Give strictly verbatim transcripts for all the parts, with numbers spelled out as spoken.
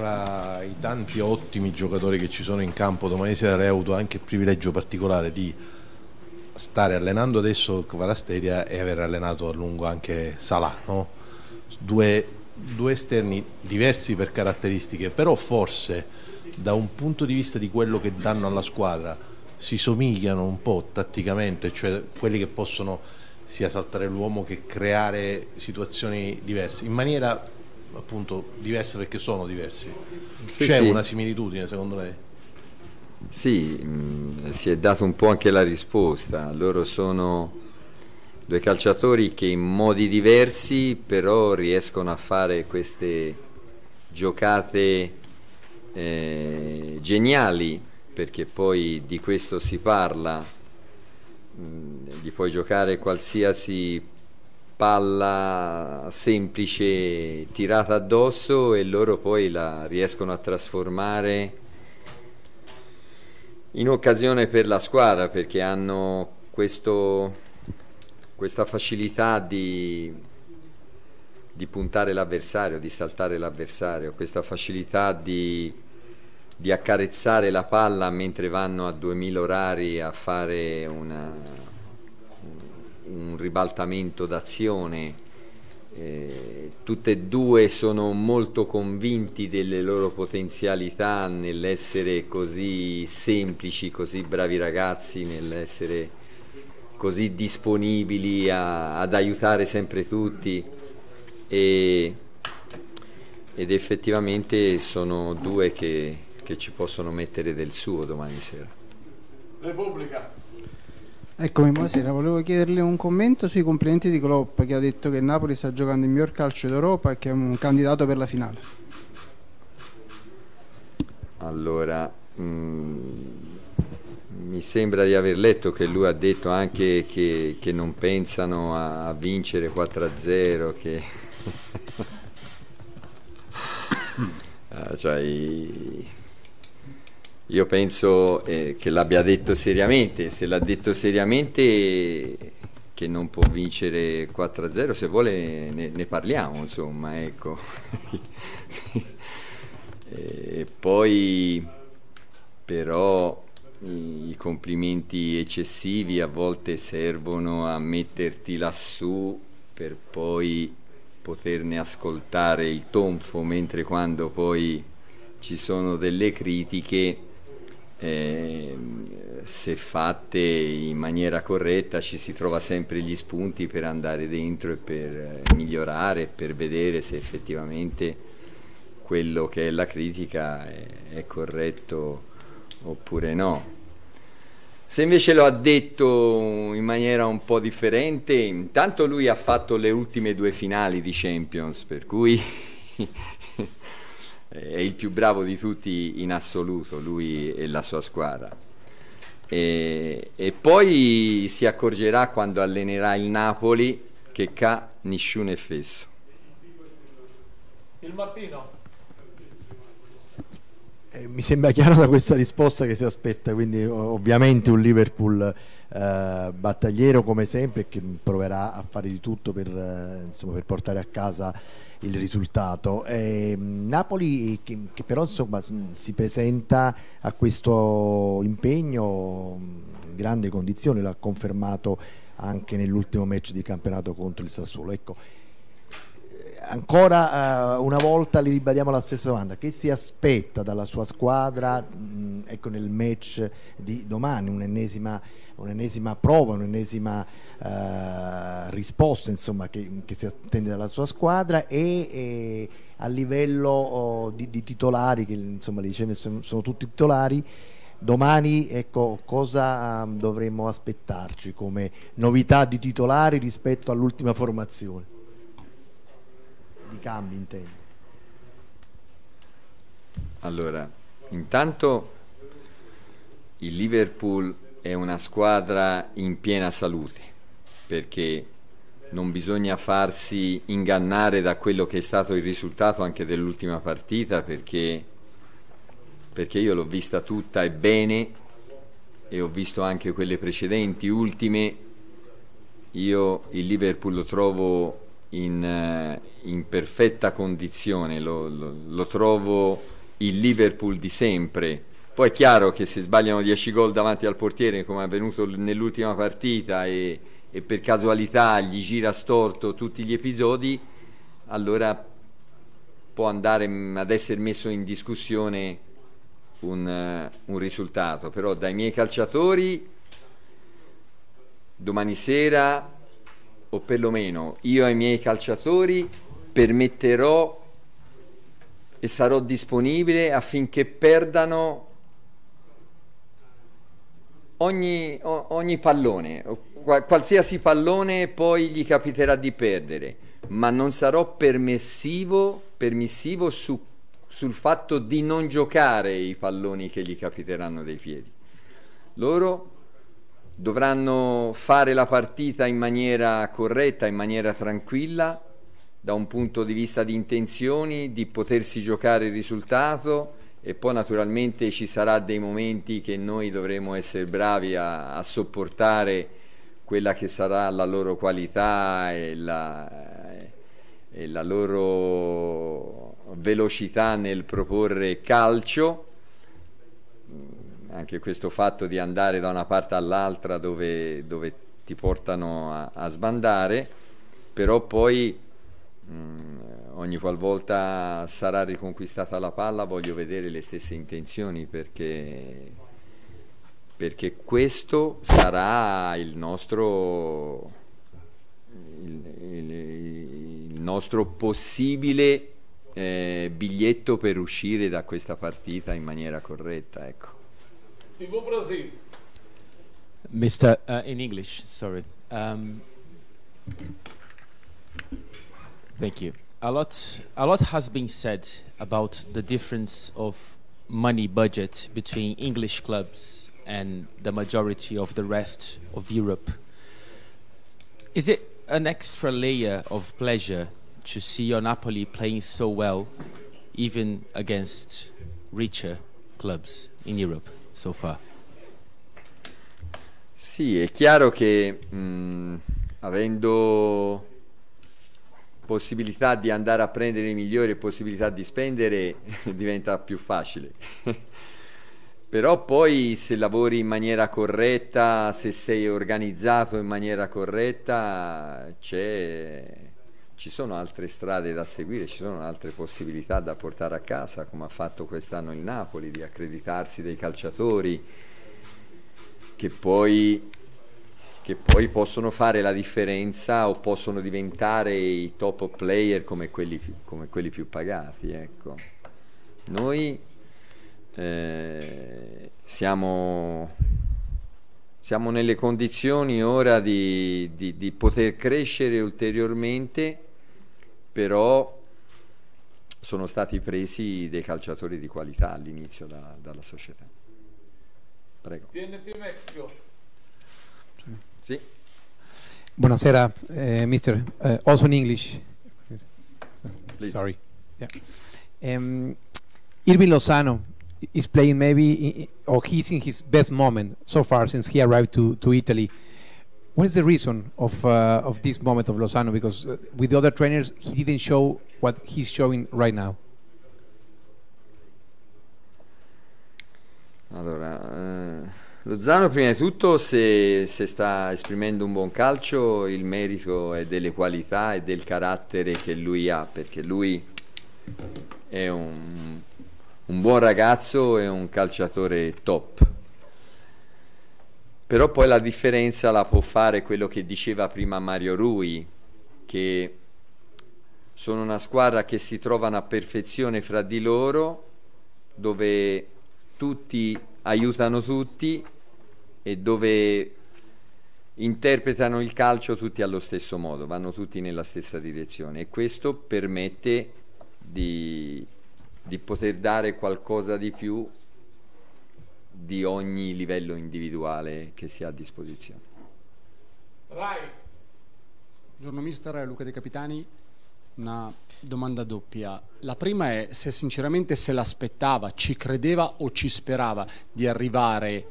fra i tanti ottimi giocatori che ci sono in campo domani sera, avrei avuto anche il privilegio particolare di stare allenando adesso Kvaratskhelia e aver allenato a lungo anche Salah, no? due, due esterni diversi per caratteristiche, però forse da un punto di vista di quello che danno alla squadra si somigliano un po' tatticamente, cioè quelli che possono sia saltare l'uomo che creare situazioni diverse in maniera appunto diversa, perché sono diversi. Sì, c'è sì. una similitudine secondo lei? Sì, mh, si è dato un po' anche la risposta. Loro sono due calciatori che in modi diversi però riescono a fare queste giocate eh, geniali, perché poi di questo si parla, di puoi giocare qualsiasi palla semplice tirata addosso e loro poi la riescono a trasformare in occasione per la squadra, perché hanno questo, questa facilità di, di puntare l'avversario, di saltare l'avversario, questa facilità di... di accarezzare la palla mentre vanno a duemila orari a fare una, un ribaltamento d'azione. Eh, tutte e due sono molto convinti delle loro potenzialità nell'essere così semplici, così bravi ragazzi, nell'essere così disponibili a, ad aiutare sempre tutti, e, ed effettivamente sono due che che ci possono mettere del suo domani sera. Repubblica. Eccomi, buonasera. Volevo chiederle un commento sui complimenti di Klopp, che ha detto che il Napoli sta giocando il miglior calcio d'Europa e che è un candidato per la finale. Allora, mh, mi sembra di aver letto che lui ha detto anche che, che non pensano a, a vincere quattro a zero, che... ah, cioè, i... Io penso eh, che l'abbia detto seriamente. Se l'ha detto seriamente eh, che non può vincere quattro a zero, se vuole ne, ne parliamo, insomma, ecco. E poi però i complimenti eccessivi a volte servono a metterti lassù per poi poterne ascoltare il tonfo, mentre quando poi ci sono delle critiche, Eh, se fatte in maniera corretta, ci si trova sempre gli spunti per andare dentro e per migliorare, per vedere se effettivamente quello che è la critica è, è corretto oppure no. Se invece lo ha detto in maniera un po' differente, intanto lui ha fatto le ultime due finali di Champions, per cui è il più bravo di tutti in assoluto, lui e la sua squadra, e, e poi si accorgerà quando allenerà il Napoli che ca nessuno è fesso. Il Martino. Eh, mi sembra chiaro da questa risposta che si aspetta, quindi ovviamente un Liverpool eh, battagliero come sempre, che proverà a fare di tutto per, eh, insomma, per portare a casa il risultato. eh, Napoli che, che però insomma si presenta a questo impegno in grande condizione, l'ha confermato anche nell'ultimo match di campionato contro il Sassuolo. Ecco, ancora uh, una volta le ribadiamo la stessa domanda: che si aspetta dalla sua squadra mh, ecco, nel match di domani? Un'ennesima un'ennesima prova, un'ennesima uh, risposta insomma che, che si attende dalla sua squadra, e, e a livello oh, di, di titolari, che insomma le dicevano sono, sono tutti titolari domani. Ecco, cosa um, dovremmo aspettarci come novità di titolari rispetto all'ultima formazione? Di cambi intendo. Allora, intanto il Liverpool è una squadra in piena salute, perché non bisogna farsi ingannare da quello che è stato il risultato anche dell'ultima partita, perché, perché io l'ho vista tutta e bene, e ho visto anche quelle precedenti, ultime. Io il Liverpool lo trovo in, in perfetta condizione, lo, lo, lo trovo il Liverpool di sempre. Poi è chiaro che se sbagliano dieci gol davanti al portiere, come è avvenuto nell'ultima partita, e, e per casualità gli gira storto tutti gli episodi, allora può andare ad essere messo in discussione un, un risultato. Però dai miei calciatori domani sera, o perlomeno io ai miei calciatori, permetterò e sarò disponibile affinché perdano ogni, ogni pallone, qualsiasi pallone poi gli capiterà di perdere, ma non sarò permissivo, permissivo su, sul fatto di non giocare i palloni che gli capiteranno dai piedi. Loro dovranno fare la partita in maniera corretta, in maniera tranquilla, da un punto di vista di intenzioni, di potersi giocare il risultato, e poi naturalmente ci sarà dei momenti che noi dovremo essere bravi a, a sopportare quella che sarà la loro qualità e la, e la loro velocità nel proporre calcio. Anche questo fatto di andare da una parte all'altra dove, dove ti portano a, a sbandare, però poi mh, ogni qualvolta sarà riconquistata la palla voglio vedere le stesse intenzioni, perché, perché questo sarà il nostro, il, il, il nostro possibile eh, biglietto per uscire da questa partita in maniera corretta, ecco. T V Brazil. Mister, uh, in English, sorry. Um, thank you. A lot, a lot has been said about the difference of money budget between English clubs and the majority of the rest of Europe. Is it an extra layer of pleasure to see your Napoli playing so well, even against richer clubs in Europe? So far. Sì, è chiaro che mh, avendo possibilità di andare a prendere i migliori e possibilità di spendere diventa più facile. Però poi se lavori in maniera corretta, se sei organizzato in maniera corretta, c'è, ci sono altre strade da seguire, ci sono altre possibilità da portare a casa, come ha fatto quest'anno il Napoli, di accreditarsi dei calciatori che poi, che poi possono fare la differenza o possono diventare i top player come quelli, come quelli più pagati, ecco. Noi eh, siamo, siamo nelle condizioni ora di, di, di poter crescere ulteriormente, però sono stati presi dei calciatori di qualità all'inizio da, dalla società. Prego. T N T Mexico. Sì. Buonasera, eh, mister. Uh, also in English. Please. Sorry. Yeah. Um, Irving Lozano is playing maybe, or he's in his best moment so far since he arrived to, to Italy. What is the reason of uh, of this moment of Lozano? Because uh, with the other trainers, he didn't show what he's showing right now. Allora, eh, Lozano prima di tutto, se, se sta esprimendo un buon calcio, il merito è delle qualità e del carattere che lui ha, perché lui è un, un buon ragazzo e un calciatore top. Però poi la differenza la può fare quello che diceva prima Mario Rui, che sono una squadra che si trovano a perfezione fra di loro, dove tutti aiutano tutti e dove interpretano il calcio tutti allo stesso modo, vanno tutti nella stessa direzione, e questo permette di, di poter dare qualcosa di più di ogni livello individuale che si ha a disposizione. Rai. Buongiorno mister, Luca De Capitani. Una domanda doppia. La prima è se sinceramente se l'aspettava, ci credeva o ci sperava di arrivare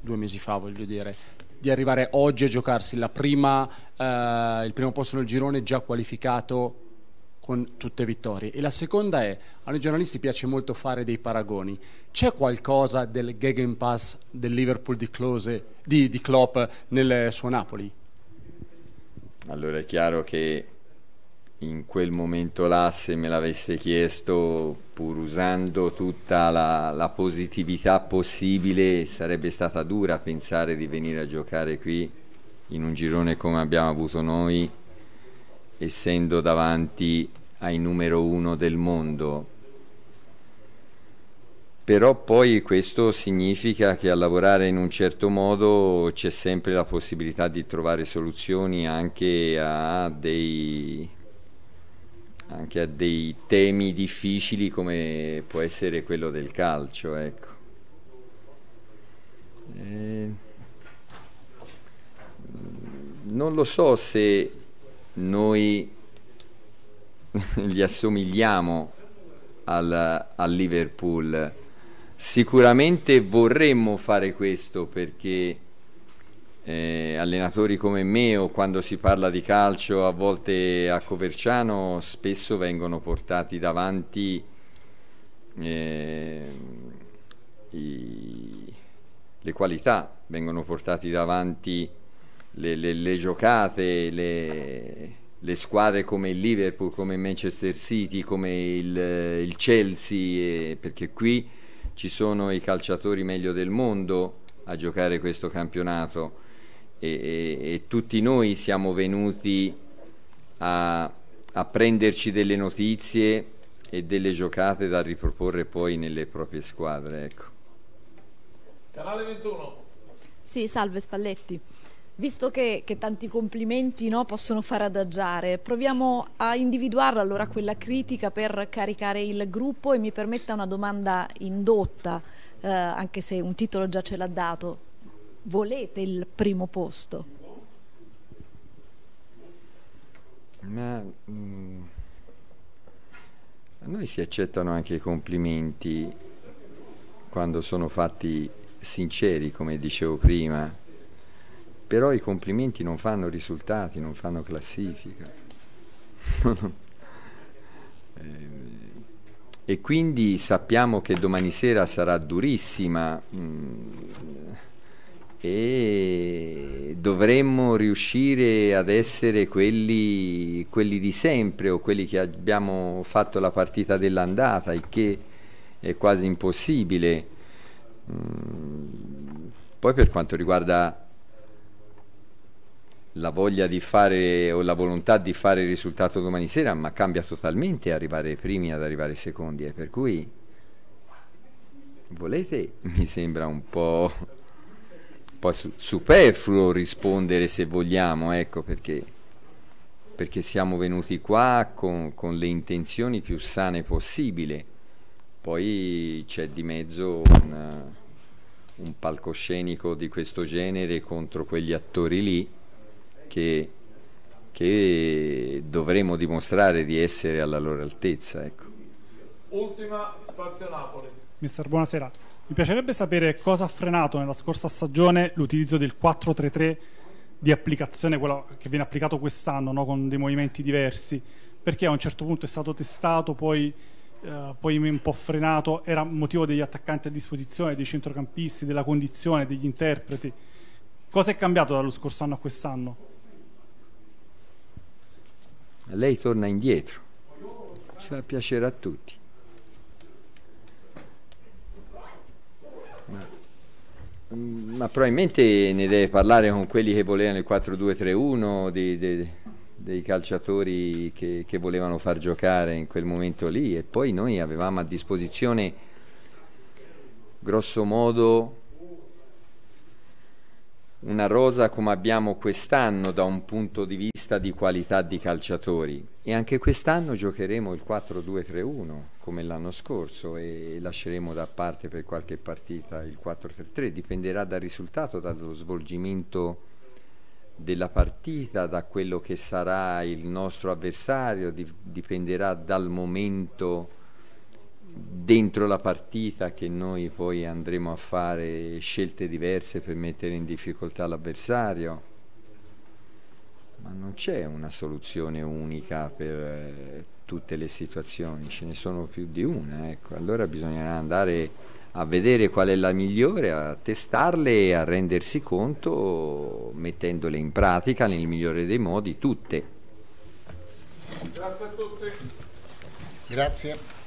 due mesi fa, voglio dire, di arrivare oggi a giocarsi la prima, eh, il primo posto nel girone già qualificato con tutte vittorie. E la seconda è, a noi giornalisti piace molto fare dei paragoni, c'è qualcosa del Gegenpass del Liverpool di, Klose, di, di Klopp nel suo Napoli? Allora è chiaro che in quel momento là, se me l'avesse chiesto, pur usando tutta la, la positività possibile, sarebbe stata dura pensare di venire a giocare qui in un girone come abbiamo avuto noi, essendo davanti ai numero uno del mondo. Però poi questo significa che a lavorare in un certo modo c'è sempre la possibilità di trovare soluzioni anche a dei, anche a dei temi difficili come può essere quello del calcio, ecco. E... non lo so se noi gli assomigliamo al, al Liverpool. Sicuramente vorremmo fare questo, perché eh, allenatori come me, o quando si parla di calcio a volte a Coverciano, spesso vengono portati davanti eh, i, le qualità, vengono portati davanti Le, le, le giocate, le, le squadre come il Liverpool, come Manchester City, come il, il Chelsea, eh, perché qui ci sono i calciatori meglio del mondo a giocare questo campionato, e, e, e tutti noi siamo venuti a, a prenderci delle notizie e delle giocate da riproporre poi nelle proprie squadre, ecco. Canale ventuno. Sì, salve Spalletti. Visto che, che tanti complimenti, no, possono far adagiare, proviamo a individuare allora quella critica per caricare il gruppo, e mi permetta una domanda indotta, eh, anche se un titolo già ce l'ha dato. Volete il primo posto? Ma, mm, a noi si accettano anche i complimenti quando sono fatti sinceri, come dicevo prima. Però i complimenti non fanno risultati, non fanno classifica. E quindi sappiamo che domani sera sarà durissima, e dovremmo riuscire ad essere quelli, quelli di sempre, o quelli che abbiamo fatto la partita dell'andata, il che è quasi impossibile. Poi per quanto riguarda la voglia di fare, o la volontà di fare il risultato domani sera, ma cambia totalmente arrivare primi ad arrivare secondi, eh, per cui volete, mi sembra un po', un po' superfluo rispondere se vogliamo, ecco, perché, perché siamo venuti qua con, con le intenzioni più sane possibile. Poi c'è di mezzo una, un palcoscenico di questo genere contro quegli attori lì, Che, che dovremo dimostrare di essere alla loro altezza, ecco. Ultima, Spazio Napoli. Mister, buonasera. Mi piacerebbe sapere cosa ha frenato nella scorsa stagione l'utilizzo del quattro tre tre di applicazione, quello che viene applicato quest'anno, no? Con dei movimenti diversi, perché a un certo punto è stato testato, poi, eh, poi un po' frenato. Era motivo degli attaccanti a disposizione, dei centrocampisti, della condizione, degli interpreti. Cosa è cambiato dallo scorso anno a quest'anno? Lei torna indietro, ci fa piacere a tutti. Ma, ma probabilmente ne deve parlare con quelli che volevano il quattro due tre uno, dei, dei, dei calciatori che, che volevano far giocare in quel momento lì. E poi noi avevamo a disposizione, grosso modo, una rosa come abbiamo quest'anno da un punto di vista di qualità di calciatori, e anche quest'anno giocheremo il quattro due tre uno come l'anno scorso, e lasceremo da parte per qualche partita il quattro tre tre. Dipenderà dal risultato, dallo svolgimento della partita, da quello che sarà il nostro avversario, dipenderà dal momento dentro la partita che noi poi andremo a fare scelte diverse per mettere in difficoltà l'avversario, ma non c'è una soluzione unica per eh, tutte le situazioni, ce ne sono più di una, ecco. Allora bisognerà andare a vedere qual è la migliore, a testarle e a rendersi conto mettendole in pratica nel migliore dei modi tutte. Grazie a tutti. Grazie.